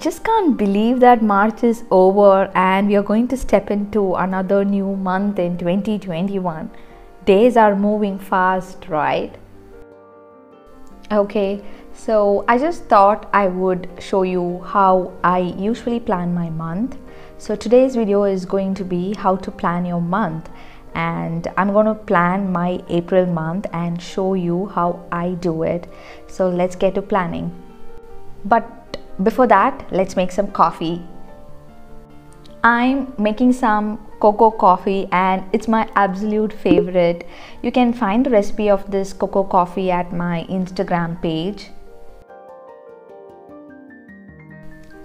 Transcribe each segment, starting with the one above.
just can't believe that March is over and we are going to step into another new month in 2021. Days are moving fast, right? Okay, so I just thought I would show you how I usually plan my month. So today's video is going to be how to plan your month, and I'm going to plan my April month and show you how I do it. So let's get to planning. But before that, let's make some coffee. I'm making some cocoa coffee and it's my absolute favorite. You can find the recipe of this cocoa coffee at my Instagram page.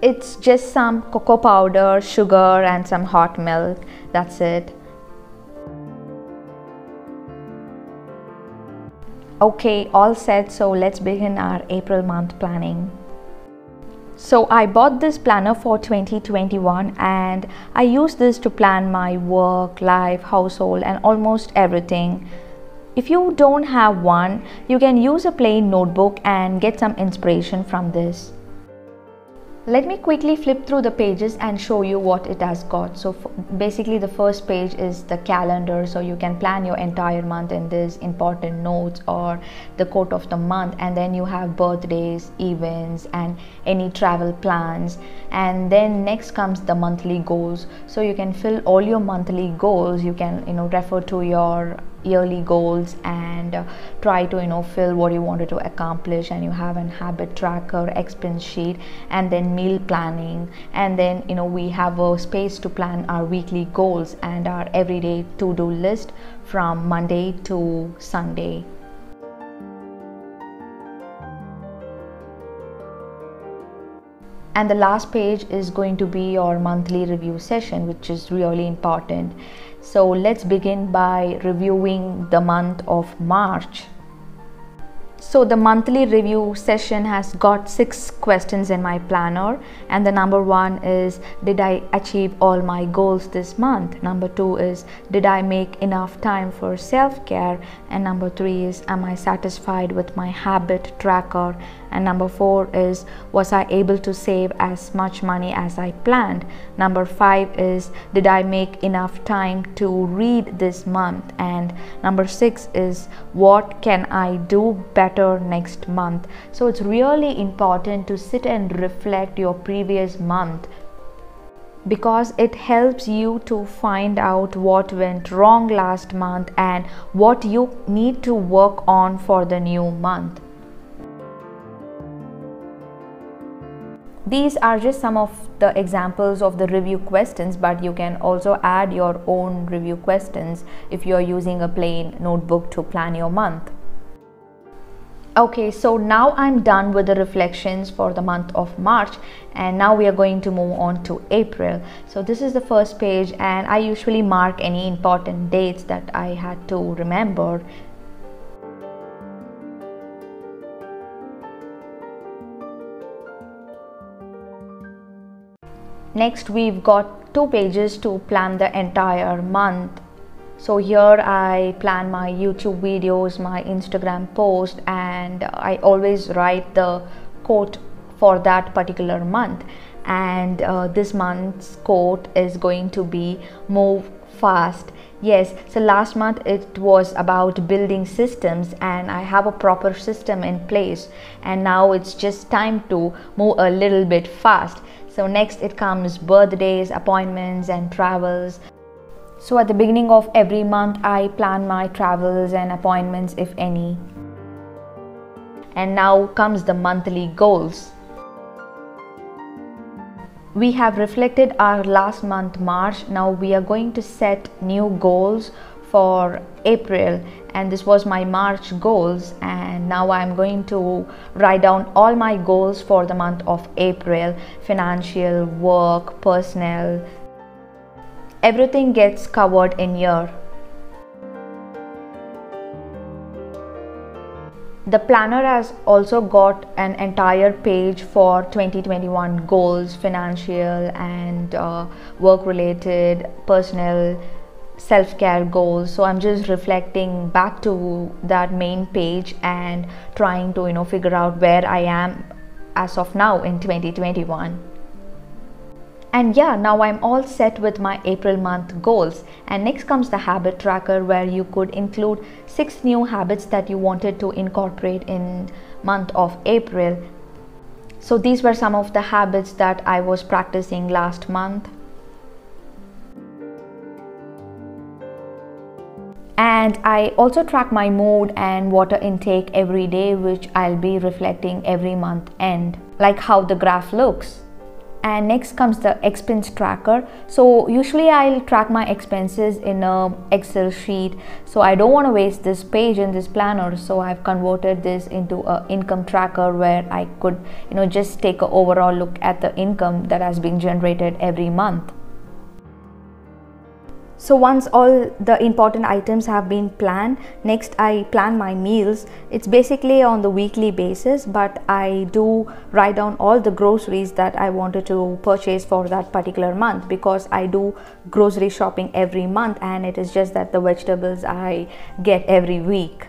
It's just some cocoa powder, sugar and some hot milk. That's it. Okay, all set, so let's begin our April month planning. So I bought this planner for 2021 and I use this to plan my work, life, household and almost everything. If you don't have one, you can use a plain notebook and get some inspiration from this. Let me quickly flip through the pages and show you what it has got. So basically the first page is the calendar, so you can plan your entire month in this, important notes or the quote of the month, and then you have birthdays, events and any travel plans. And then next comes the monthly goals, so you can fill all your monthly goals. You can refer to your yearly goals and try to fill what you wanted to accomplish, and you have an habit tracker, expense sheet, and then meal planning, and then we have a space to plan our weekly goals and our everyday to-do list from Monday to Sunday. And the last page is going to be your monthly review session, which is really important. So let's begin by reviewing the month of March. So the monthly review session has got 6 questions in my planner, and the number 1 is, did I achieve all my goals this month? Number 2 is, did I make enough time for self-care? And number 3 is, am I satisfied with my habit tracker? And number 4 is, was I able to save as much money as I planned? Number 5 is, did I make enough time to read this month? And number 6 is, what can I do better next month? So it's really important to sit and reflect your previous month, because it helps you to find out what went wrong last month and what you need to work on for the new month. These are just some of the examples of the review questions, but you can also add your own review questions if you're using a plain notebook to plan your month. Okay, so now I'm done with the reflections for the month of March, and now we are going to move on to April. So this is the first page, and I usually mark any important dates that I had to remember. Next, we've got 2 pages to plan the entire month. So here I plan my YouTube videos, my Instagram post, and I always write the quote for that particular month. And this month's quote is going to be, move fast. Yes, so last month it was about building systems, and I have a proper system in place, and now it's just time to move a little bit fast. So next it comes birthdays, appointments and travels. So at the beginning of every month, I plan my travels and appointments, if any. And now comes the monthly goals. We have reflected our last month, March. Now we are going to set new goals for April, and this was my March goals, and now I'm going to write down all my goals for the month of April: financial, work, personal. Everything gets covered in here. The planner has also got an entire page for 2021 goals, financial and work related, personal, self-care goals. So I'm just reflecting back to that main page and trying to figure out where I am as of now in 2021. And yeah, now I'm all set with my April month goals. And next comes the habit tracker, where you could include 6 new habits that you wanted to incorporate in month of April. So these were some of the habits that I was practicing last month. And I also track my mood and water intake every day, which I'll be reflecting every month end, like how the graph looks. And next comes the expense tracker. So usually I'll track my expenses in an Excel sheet. So I don't want to waste this page in this planner. So I've converted this into an income tracker where I could, just take an overall look at the income that has been generated every month. So once all the important items have been planned, next I plan my meals. It's basically on the weekly basis, but I do write down all the groceries that I wanted to purchase for that particular month, because I do grocery shopping every month, and it is just that the vegetables I get every week.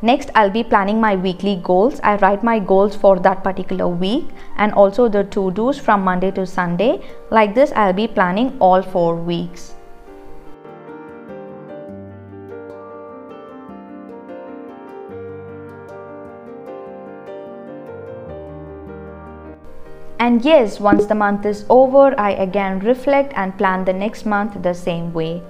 Next, I'll be planning my weekly goals. I write my goals for that particular week and also the to-dos from Monday to Sunday. Like this, I'll be planning all 4 weeks. And yes, once the month is over, I again reflect and plan the next month the same way.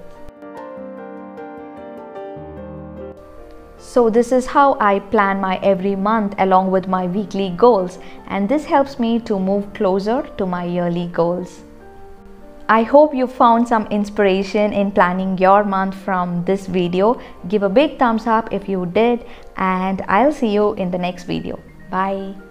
So this is how I plan my every month along with my weekly goals, and this helps me to move closer to my yearly goals. I hope you found some inspiration in planning your month from this video. Give a big thumbs up if you did, and I'll see you in the next video. Bye.